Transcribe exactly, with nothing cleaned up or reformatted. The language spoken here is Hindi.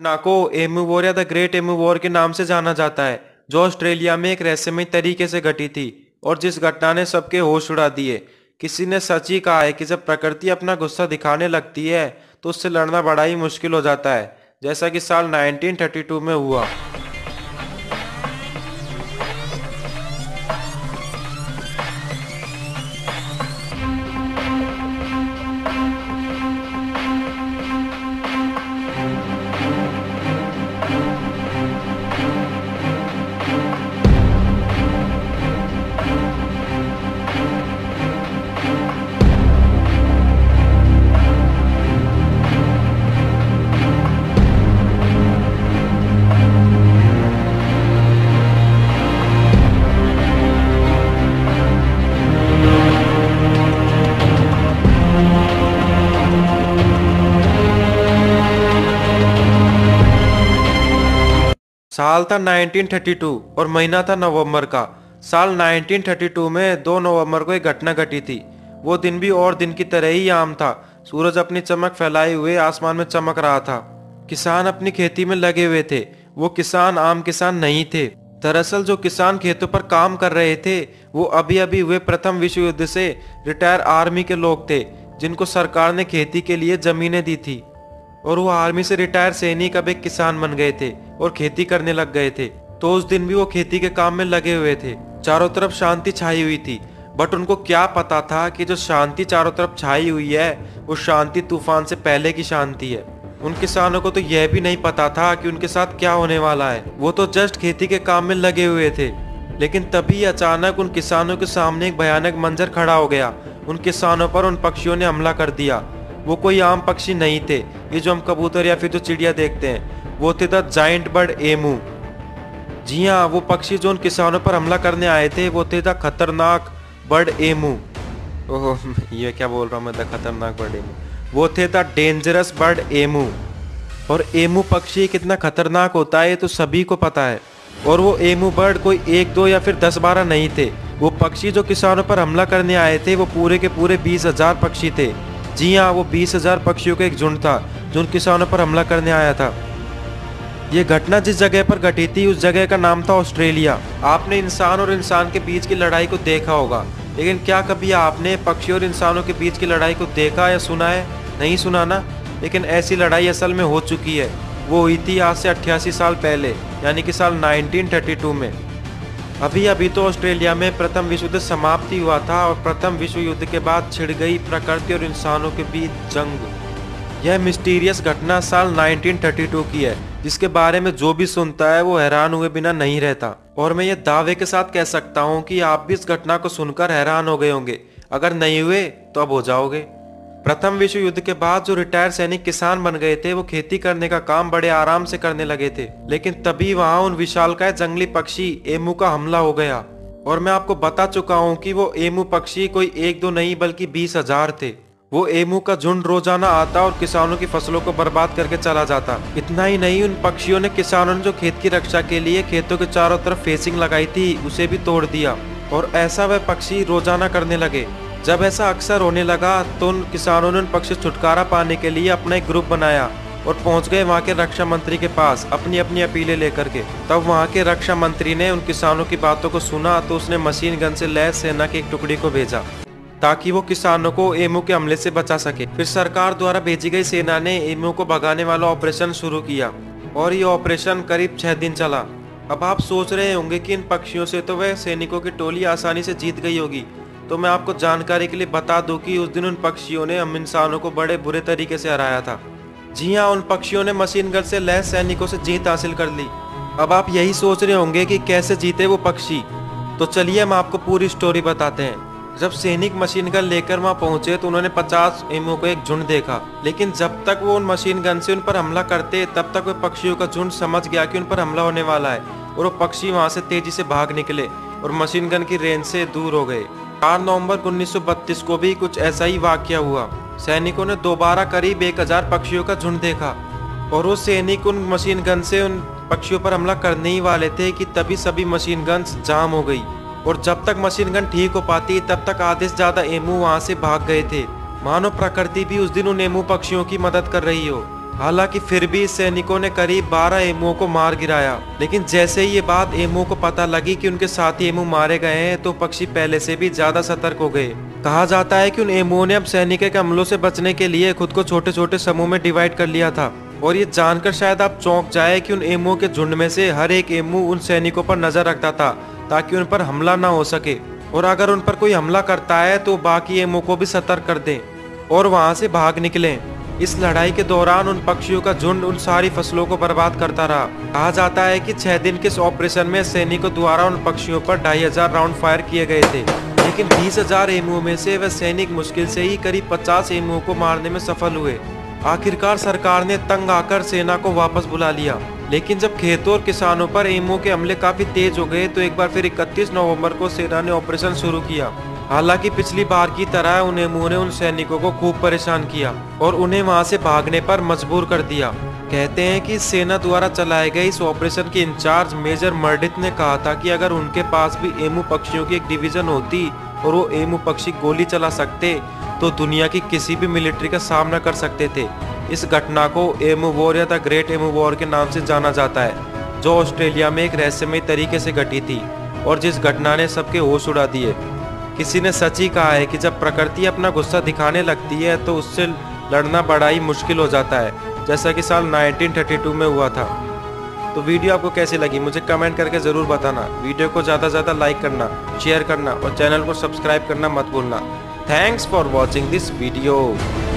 घटना को एमू वॉर या द ग्रेट एमू वॉर के नाम से जाना जाता है, जो ऑस्ट्रेलिया में एक रहस्यमय तरीके से घटी थी और जिस घटना ने सबके होश उड़ा दिए। किसी ने सच ही कहा है कि जब प्रकृति अपना गुस्सा दिखाने लगती है तो उससे लड़ना बड़ा ही मुश्किल हो जाता है, जैसा कि साल उन्नीस सौ बत्तीस में हुआ। साल था उन्नीस सौ बत्तीस और महीना था नवंबर का। साल उन्नीस सौ बत्तीस में दो नवंबर को एक घटना घटी थी। वो दिन भी और दिन की तरह ही आम था। सूरज अपनी चमक फैलाए हुए आसमान में चमक रहा था। किसान अपनी खेती में लगे हुए थे। वो किसान आम किसान नहीं थे। दरअसल जो किसान खेतों पर काम कर रहे थे वो अभी अभी हुए प्रथम विश्व युद्ध से रिटायर आर्मी के लोग थे, जिनको सरकार ने खेती के लिए जमीनें दी थी और वो आर्मी से रिटायर सैनिक अब एक किसान बन गए थे और खेती करने लग गए थे। तो उस दिन भी वो खेती के काम में लगे हुए थे। चारों तरफ शांति छाई हुई थी, बट उनको क्या पता था कि जो शांति चारों तरफ छाई हुई है वो शांति तूफान से पहले की शांति है। उन किसानों को तो यह भी नहीं पता था कि उनके साथ क्या होने वाला है। वो तो जस्ट खेती के काम में लगे हुए थे, लेकिन तभी अचानक उन किसानों के सामने एक भयानक मंजर खड़ा हो गया। उन किसानों पर उन पक्षियों ने हमला कर दिया। वो कोई आम पक्षी नहीं थे, ये जो हम कबूतर या फिर जो चिड़िया देखते हैं, वो थे द जाइंट बर्ड एमू। जी हाँ, वो पक्षी जो उन किसानों पर हमला करने आए थे वो थे द खतरनाक बर्ड एमू। ओह, ये क्या बोल रहा हूँ मैं, द खतरनाक बर्ड एमू। वो थे द डेंजरस बर्ड एमू। और एमू पक्षी कितना खतरनाक होता है तो सभी को पता है। और वो एमू बर्ड कोई एक दो या फिर दस बारह नहीं थे। वो पक्षी जो किसानों पर हमला करने आए थे वो पूरे के पूरे बीस हजार पक्षी थे। जी हाँ, वो बीस हजार पक्षियों का एक झुंड था जो उन किसानों पर हमला करने आया था। ये घटना जिस जगह पर घटी थी उस जगह का नाम था ऑस्ट्रेलिया। आपने इंसान और इंसान के बीच की लड़ाई को देखा होगा, लेकिन क्या कभी आपने पक्षियों और इंसानों के बीच की लड़ाई को देखा या सुना है? नहीं सुना ना। लेकिन ऐसी लड़ाई असल में हो चुकी है। वो हुई थी आज से अट्ठासी साल पहले, यानी कि साल उन्नीस सौ बत्तीस में। अभी अभी तो ऑस्ट्रेलिया में प्रथम विश्व युद्ध समाप्त ही हुआ था और प्रथम विश्व युद्ध के बाद छिड़ गई प्रकृति और इंसानों के बीच जंग। यह मिस्टीरियस घटना साल उन्नीस सौ बत्तीस की है, जिसके बारे में जो भी सुनता है वो हैरान हुए बिना नहीं रहता। और मैं ये दावे के साथ कह सकता हूँ कि आप भी इस घटना को सुनकर हैरान हो गए होंगे। अगर नहीं हुए तो अब हो जाओगे। प्रथम विश्व युद्ध के बाद जो रिटायर्ड सैनिक किसान बन गए थे वो खेती करने का काम बड़े आराम से करने लगे थे, लेकिन तभी वहाँ उन विशालकाय जंगली पक्षी एमू का हमला हो गया। और मैं आपको बता चुका हूँ कि वो एमू पक्षी कोई एक दो नहीं बल्कि बीस हजार थे। वो एमू का झुंड रोजाना आता और किसानों की फसलों को बर्बाद करके चला जाता। इतना ही नहीं, उन पक्षियों ने किसानों ने जो खेत की रक्षा के लिए खेतों के चारों तरफ फेंसिंग लगाई थी उसे भी तोड़ दिया। और ऐसा वह पक्षी रोजाना करने लगे। जब ऐसा अक्सर होने लगा तो उन किसानों ने उन पक्षी से छुटकारा पाने के लिए अपना एक ग्रुप बनाया और पहुंच गए वहां के रक्षा मंत्री के पास अपनी अपनी अपीलें लेकर के। तब वहां के रक्षा मंत्री ने उन किसानों की बातों को सुना तो उसने मशीन गन से लैस सेना की एक टुकड़ी को भेजा ताकि वो किसानों को एमू के हमले से बचा सके। फिर सरकार द्वारा भेजी गई सेना ने एमू को भगाने वाला ऑपरेशन शुरू किया और ये ऑपरेशन करीब छः दिन चला। अब आप सोच रहे होंगे कि इन पक्षियों से तो वह सैनिकों की टोली आसानी से जीत गई होगी, तो मैं आपको जानकारी के लिए बता दूं कि उस दिन उन पक्षियों ने हम इंसानों को बड़े बुरे तरीके से हराया था। जी हाँ, उन पक्षियों ने मशीन गन से लैस सैनिकों से जीत हासिल कर ली। अब आप यही सोच रहे होंगे कि कैसे जीते वो पक्षी, तो चलिए हम आपको पूरी स्टोरी बताते हैं। जब सैनिक मशीन गन लेकर वहाँ पहुंचे तो उन्होंने पचास एमू को एक झुंड देखा, लेकिन जब तक वो उन मशीन गन से उन पर हमला करते तब तक वो पक्षियों का झुंड समझ गया कि उन पर हमला होने वाला है और वो पक्षी वहाँ से तेजी से भाग निकले और मशीन गन की रेंज से दूर हो गए। चार नवंबर उन्नीस सौ बत्तीस को भी कुछ ऐसा ही वाकया हुआ। सैनिकों ने दोबारा करीब एक हजार पक्षियों का झुंड देखा और वो सैनिक उन मशीन गन से उन पक्षियों पर हमला करने ही वाले थे कि तभी सभी मशीन गन्स जाम हो गई। और जब तक मशीन गन ठीक हो पाती तब तक आधे से ज़्यादा एमू वहाँ से भाग गए थे। मानो प्रकृति भी उस दिन उन एमू पक्षियों की मदद कर रही हो। हालांकि फिर भी सैनिकों ने करीब बारह एमुओं को मार गिराया। लेकिन जैसे ही ये बात एमुओं को पता लगी कि उनके साथी एमू मारे गए हैं, तो पक्षी पहले से भी ज्यादा सतर्क हो गए। कहा जाता है कि उन एमुओं ने अब सैनिकों के हमलों से बचने के लिए खुद को छोटे छोटे समूह में डिवाइड कर लिया था, और ये जानकर शायद आप चौंक जाए कि उन एमुओं के झुंड में से हर एक एमू उन सैनिकों पर नजर रखता था ताकि उन पर हमला ना हो सके, और अगर उन पर कोई हमला करता है तो बाकी एमू को भी सतर्क कर दें और वहां से भाग निकलें। इस लड़ाई के दौरान उन पक्षियों का झुंड उन सारी फसलों को बर्बाद करता रहा। कहा जाता है कि छह दिन के इस ऑपरेशन में सैनिकों द्वारा उन पक्षियों पर ढाई हजार राउंड फायर किए गए थे, लेकिन बीस हजार एमुओं में से वह सैनिक मुश्किल से ही करीब पचास एमुओं को मारने में सफल हुए। आखिरकार सरकार ने तंग आकर सेना को वापस बुला लिया, लेकिन जब खेतों और किसानों पर एमुओं के हमले काफी तेज हो गए तो एक बार फिर इकतीस नवंबर को सेना ने ऑपरेशन शुरू किया। हालांकि पिछली बार की तरह उन एमुओं ने उन सैनिकों को खूब परेशान किया और उन्हें वहां से भागने पर मजबूर कर दिया। कहते हैं कि सेना द्वारा चलाए गए इस ऑपरेशन के इंचार्ज मेजर मर्डिथ ने कहा था कि अगर उनके पास भी एमू पक्षियों की एक डिवीजन होती और वो एमू पक्षी गोली चला सकते तो दुनिया की किसी भी मिलिट्री का सामना कर सकते थे। इस घटना को एमू वॉर या द ग्रेट एमू वॉर के नाम से जाना जाता है, जो ऑस्ट्रेलिया में एक रहस्यमय तरीके से घटी थी और जिस घटना ने सबके होश उड़ा दिए। किसी ने सच ही कहा है कि जब प्रकृति अपना गुस्सा दिखाने लगती है तो उससे लड़ना बड़ा ही मुश्किल हो जाता है, जैसा कि साल नाइनटीन थर्टी टू में हुआ था। तो वीडियो आपको कैसी लगी मुझे कमेंट करके ज़रूर बताना। वीडियो को ज़्यादा से ज़्यादा लाइक करना, शेयर करना और चैनल को सब्सक्राइब करना मत भूलना। Thanks for watching this video.